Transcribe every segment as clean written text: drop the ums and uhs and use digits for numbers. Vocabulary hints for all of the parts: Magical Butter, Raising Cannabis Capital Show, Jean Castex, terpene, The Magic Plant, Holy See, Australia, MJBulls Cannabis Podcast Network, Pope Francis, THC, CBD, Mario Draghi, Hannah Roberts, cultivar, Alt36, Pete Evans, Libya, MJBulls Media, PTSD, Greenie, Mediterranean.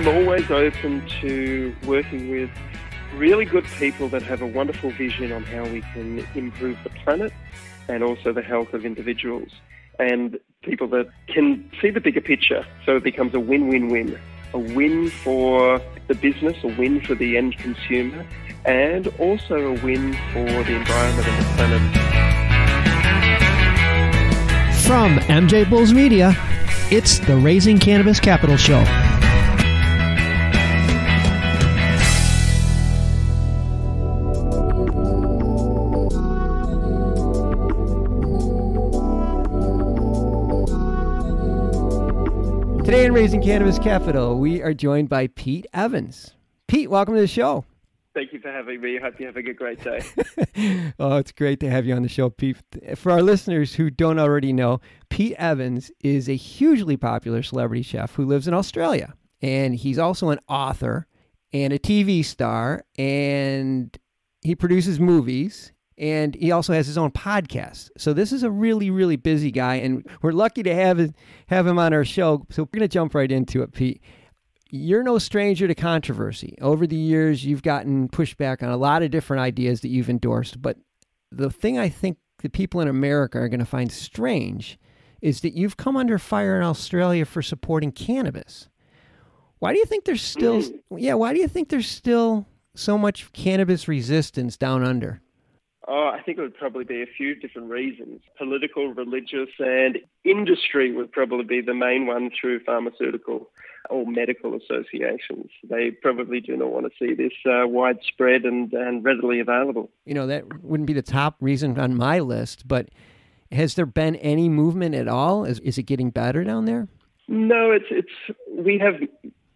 I'm always open to working with really good people that have a wonderful vision on how we can improve the planet and also the health of individuals, and people that can see the bigger picture, so it becomes a win-win-win. A win for the business, a win for the end consumer, and also a win for the environment and the planet. From MJBulls Media, it's the Raising Cannabis Capital Show. Today in Raising Cannabis Capital, we are joined by Pete Evans. Pete, welcome to the show. Thank you for having me. I hope you have a great day. Oh, it's great to have you on the show, Pete. For our listeners who don't already know, Pete Evans is a hugely popular celebrity chef who lives in Australia. And he's also an author and a TV star, and he produces movies. And he also has his own podcast. So this is a really, really busy guy, and we're lucky to have him on our show. So we're going to jump right into it, Pete. You're no stranger to controversy. Over the years, you've gotten pushback on a lot of different ideas that you've endorsed. But the thing I think the people in America are going to find strange is that you've come under fire in Australia for supporting cannabis. Why do you think there's still, why do you think there's still so much cannabis resistance down under? Oh, I think it would probably be a few different reasons. Political, religious, and industry would probably be the main one through pharmaceutical or medical associations. They probably do not want to see this widespread and readily available. You know, that wouldn't be the top reason on my list, but has there been any movement at all? Is it getting better down there? No, it's we have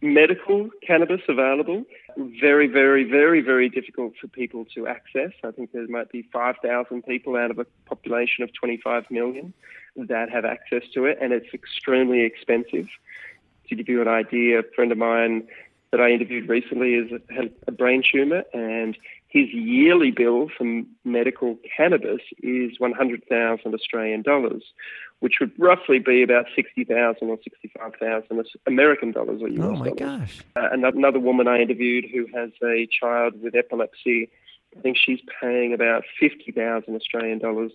medical cannabis available. Very, very, very, very difficult for people to access. I think there might be 5,000 people out of a population of 25 million that have access to it, and it's extremely expensive. To give you an idea, a friend of mine that I interviewed recently had a brain tumour, and his yearly bill for medical cannabis is 100,000 Australian dollars, which would roughly be about 60,000 or 65,000 American dollars or US dollars. Oh my gosh. Another woman I interviewed who has a child with epilepsy, I think she's paying about 50,000 Australian dollars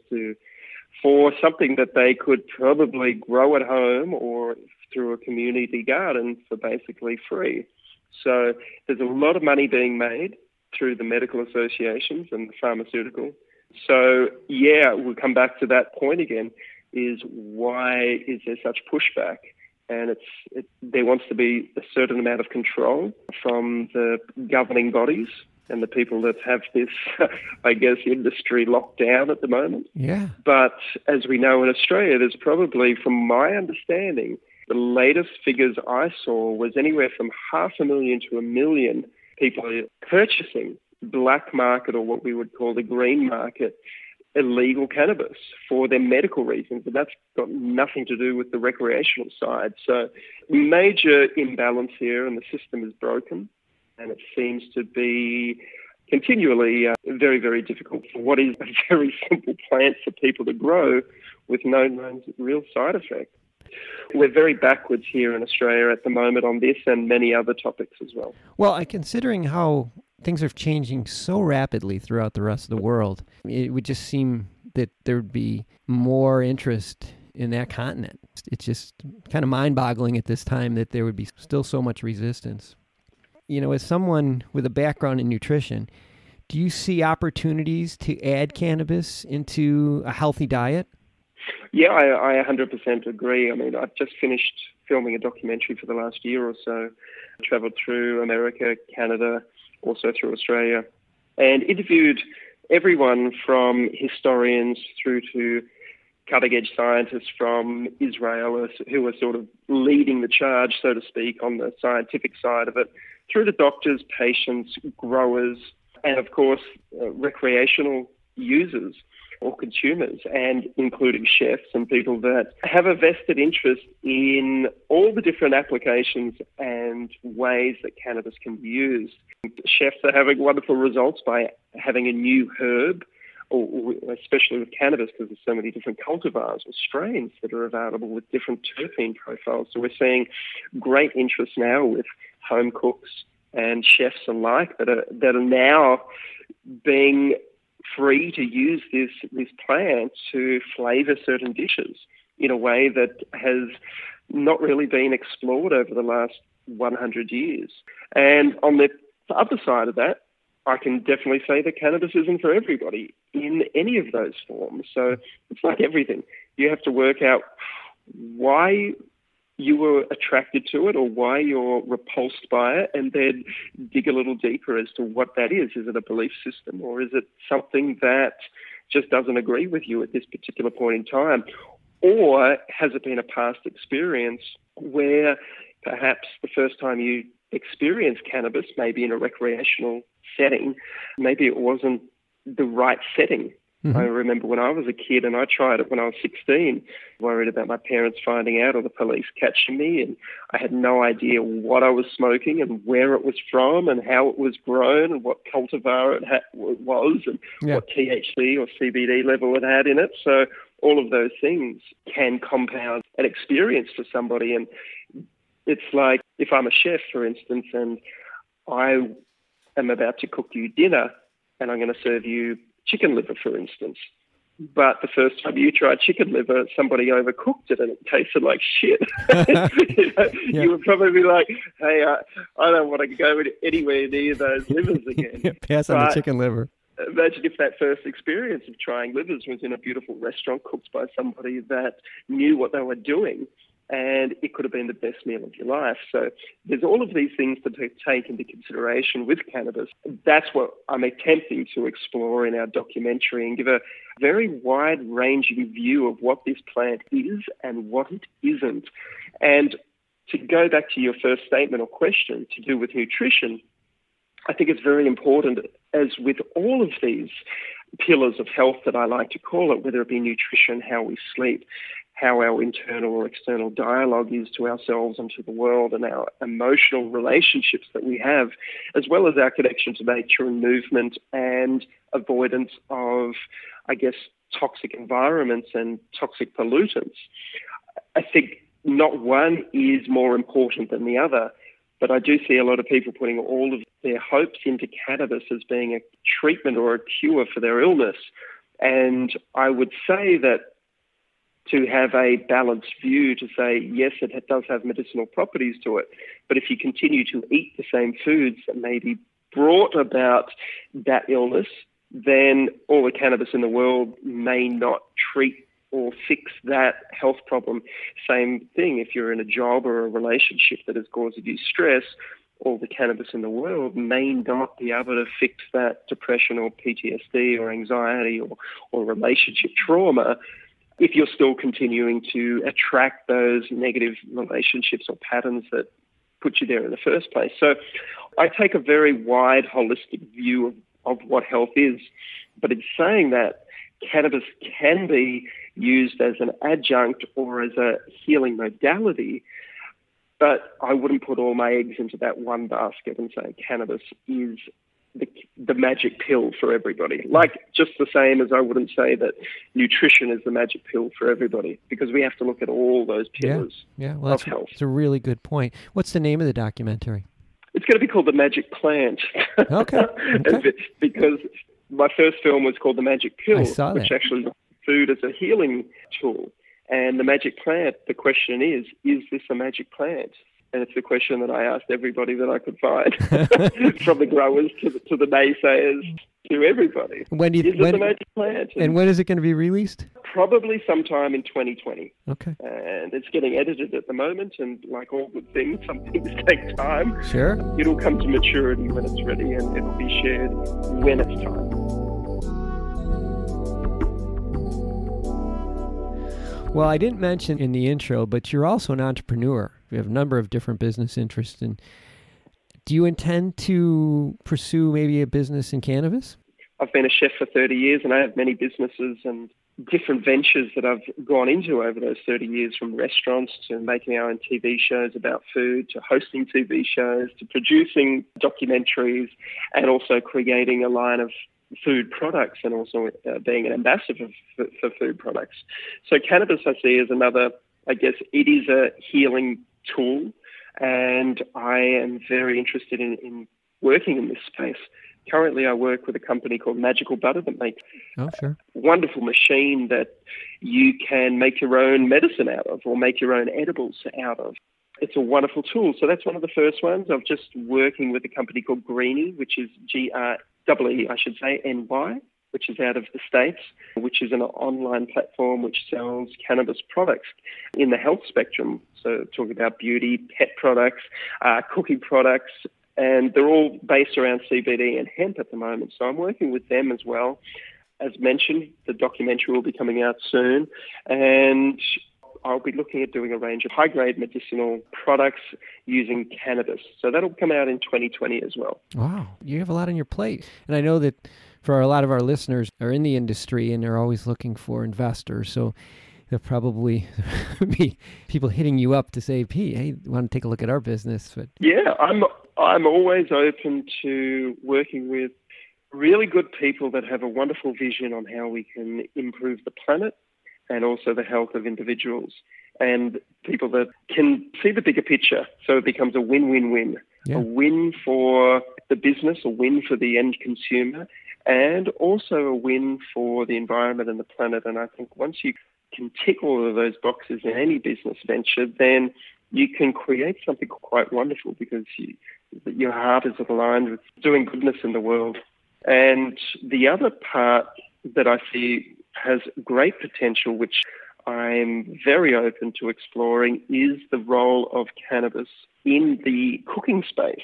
for something that they could probably grow at home or through a community garden for basically free. So there's a lot of money being made through the medical associations and the pharmaceutical. So, yeah, we'll come back to that point again, is why is there such pushback? And there wants to be a certain amount of control from the governing bodies and the people that have this, I guess, industry locked down at the moment. Yeah. But as we know in Australia, there's probably, from my understanding, the latest figures I saw was anywhere from 500,000 to 1 million people are purchasing black market, or what we would call the green market, illegal cannabis for their medical reasons. And that's got nothing to do with the recreational side. So major imbalance here, and the system is broken. And it seems to be continually very, very difficult for what is a very simple plant for people to grow with no known real side effects. We're very backwards here in Australia at the moment on this and many other topics as well. Well, considering how things are changing so rapidly throughout the rest of the world, it would just seem that there would be more interest in that continent. It's just kind of mind-boggling at this time that there would be still so much resistance. You know, as someone with a background in nutrition, do you see opportunities to add cannabis into a healthy diet? Yeah, I 100% agree. I mean, I've just finished filming a documentary for the last year or so. I travelled through America, Canada, also through Australia, and interviewed everyone from historians through to cutting-edge scientists from Israel who were sort of leading the charge, so to speak, on the scientific side of it, through to doctors, patients, growers, and, of course, recreational users or consumers, and including chefs and people that have a vested interest in all the different applications and ways that cannabis can be used. Chefs are having wonderful results by having a new herb or especially with cannabis, because there's so many different cultivars or strains that are available with different terpene profiles. So we're seeing great interest now with home cooks and chefs alike that are now being free to use this plant to flavour certain dishes in a way that has not really been explored over the last 100 years. And on the other side of that, I can definitely say that cannabis isn't for everybody in any of those forms. So it's like everything. You have to work out why you were attracted to it or why you're repulsed by it, and then dig a little deeper as to what that is. Is it a belief system, or is it something that just doesn't agree with you at this particular point in time? Or has it been a past experience where perhaps the first time you experienced cannabis, maybe in a recreational setting, maybe it wasn't the right setting? Mm-hmm. I remember when I was a kid and I tried it when I was 16, worried about my parents finding out or the police catching me, and I had no idea what I was smoking and where it was from and how it was grown and what cultivar it was and what THC or CBD level it had in it. So all of those things can compound an experience for somebody. And it's like if I'm a chef, for instance, and I am about to cook you dinner and I'm going to serve you chicken liver, for instance. But the first time you tried chicken liver, somebody overcooked it and it tasted like shit. You would probably be like, hey, I don't want to go anywhere near those livers again. Pass on the chicken liver. Imagine if that first experience of trying livers was in a beautiful restaurant cooked by somebody that knew what they were doing, and it could have been the best meal of your life. So there's all of these things to take into consideration with cannabis. That's what I'm attempting to explore in our documentary and give a very wide-ranging view of what this plant is and what it isn't. And to go back to your first statement or question to do with nutrition, I think it's very important, as with all of these pillars of health that I like to call it, whether it be nutrition, how we sleep, how our internal or external dialogue is to ourselves and to the world, and our emotional relationships that we have, as well as our connection to nature and movement and avoidance of, I guess, toxic environments and toxic pollutants. I think not one is more important than the other, but I do see a lot of people putting all of their hopes into cannabis as being a treatment or a cure for their illness. And I would say that to have a balanced view to say, yes, it does have medicinal properties to it, but if you continue to eat the same foods that maybe brought about that illness, then all the cannabis in the world may not treat or fix that health problem. Same thing if you're in a job or a relationship that is causing you stress, all the cannabis in the world may not be able to fix that depression or PTSD or anxiety or relationship trauma, if you're still continuing to attract those negative relationships or patterns that put you there in the first place. So I take a very wide, holistic view of what health is. But in saying that, cannabis can be used as an adjunct or as a healing modality, but I wouldn't put all my eggs into that one basket and say cannabis is the magic pill for everybody. Like, just the same as I wouldn't say that nutrition is the magic pill for everybody, because we have to look at all those pillars of health. It's a really good point. What's the name of the documentary? It's going to be called The Magic Plant. Okay. Because my first film was called The Magic Pill, which actually looked at food as a healing tool. And The Magic Plant, the question is this a magic plant? And it's the question that I asked everybody that I could find, from the growers to the naysayers to everybody. Is it the magic plant? And when is it going to be released? Probably sometime in 2020. Okay. And it's getting edited at the moment, and like all good things, some things take time. Sure. It'll come to maturity when it's ready, and it'll be shared when it's time. Well, I didn't mention in the intro, but you're also an entrepreneur. You have a number of different business interests. And do you intend to pursue maybe a business in cannabis? I've been a chef for 30 years, and I have many businesses and different ventures that I've gone into over those 30 years, from restaurants to making our own TV shows about food, to hosting TV shows, to producing documentaries, and also creating a line of food products and also being an ambassador for food products. So cannabis, I see, is another, I guess, it is a healing tool, and I am very interested in working in this space. Currently, I work with a company called Magical Butter that makes a wonderful machine that you can make your own medicine out of or make your own edibles out of. It's a wonderful tool. So that's one of the first ones. I'm just working with a company called Greenie, which is Greeny, which is out of the States, which is an online platform which sells cannabis products in the health spectrum. So talking about beauty, pet products, cooking products, and they're all based around CBD and hemp at the moment. So I'm working with them as well. As mentioned, the documentary will be coming out soon, and I'll be looking at doing a range of high-grade medicinal products using cannabis. So that'll come out in 2020 as well. Wow. You have a lot on your plate. And I know that for a lot of our listeners are in the industry and they're always looking for investors. So there'll probably be people hitting you up to say, Pete, hey, want to take a look at our business? But yeah, I'm always open to working with really good people that have a wonderful vision on how we can improve the planet and also the health of individuals, and people that can see the bigger picture. So it becomes a win-win-win, a win for the business, a win for the end consumer, and also a win for the environment and the planet. And I think once you can tick all of those boxes in any business venture, then you can create something quite wonderful, because your heart is aligned with doing goodness in the world. And the other part that I see has great potential, which I'm very open to exploring, is the role of cannabis in the cooking space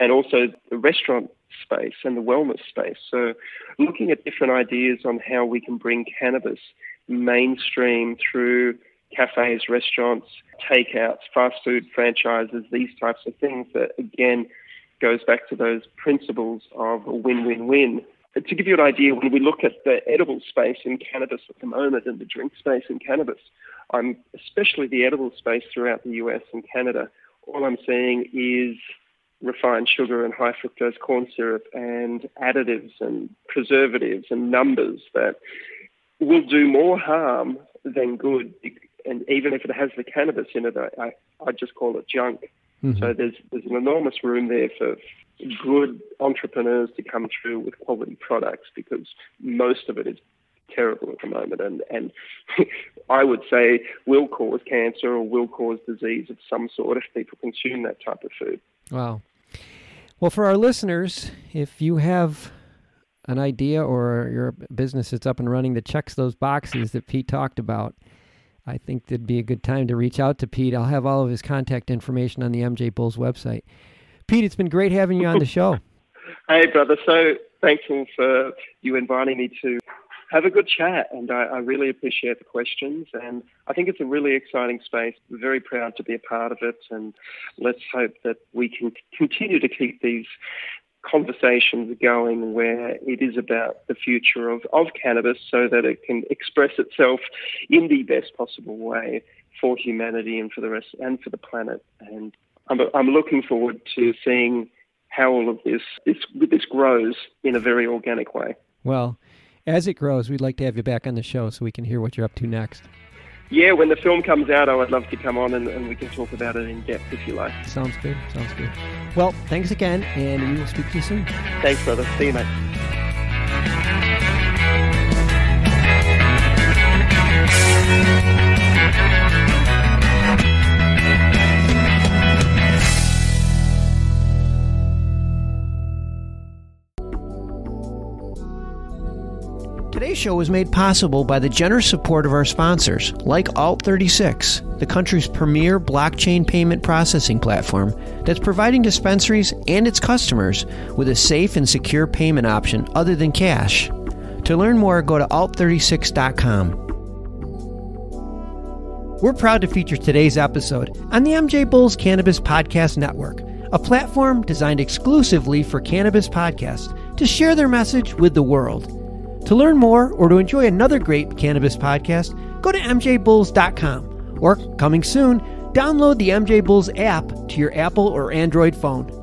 and also the restaurant space and the wellness space. So looking at different ideas on how we can bring cannabis mainstream through cafes, restaurants, takeouts, fast food franchises, these types of things that, again, goes back to those principles of a win-win-win. To give you an idea, when we look at the edible space in cannabis at the moment and the drink space in cannabis, especially the edible space throughout the US and Canada, all I'm seeing is refined sugar and high fructose corn syrup and additives and preservatives and numbers that will do more harm than good. And even if it has the cannabis in it, I just call it junk. Mm-hmm. So there's an enormous room there for good entrepreneurs to come through with quality products, because most of it is terrible at the moment, and I would say will cause cancer or will cause disease of some sort if people consume that type of food. Wow. Well, for our listeners, if you have an idea or your business that's up and running that checks those boxes that Pete talked about, I think that'd be a good time to reach out to Pete. I'll have all of his contact information on the MJBulls website. Pete, it's been great having you on the show. Hey, brother. So thankful for you inviting me to have a good chat, and I really appreciate the questions, and I think it's a really exciting space. We're very proud to be a part of it, and let's hope that we can continue to keep these conversations going where it is about the future of cannabis so that it can express itself in the best possible way for humanity and for the rest and for the planet. And I'm looking forward to seeing how all of this grows in a very organic way. Well, as it grows, we'd like to have you back on the show so we can hear what you're up to next. Yeah, when the film comes out, I would love to come on and we can talk about it in depth if you like. Sounds good. Sounds good. Well, thanks again, and we will speak to you soon. Thanks, brother. See you, mate. Today's show was made possible by the generous support of our sponsors, like Alt36, the country's premier blockchain payment processing platform that's providing dispensaries and its customers with a safe and secure payment option other than cash. To learn more, go to alt36.com. We're proud to feature today's episode on the MJBulls Cannabis Podcast Network, a platform designed exclusively for cannabis podcasts to share their message with the world. To learn more or to enjoy another great cannabis podcast, go to MJBulls.com, or coming soon, download the MJBulls app to your Apple or Android phone.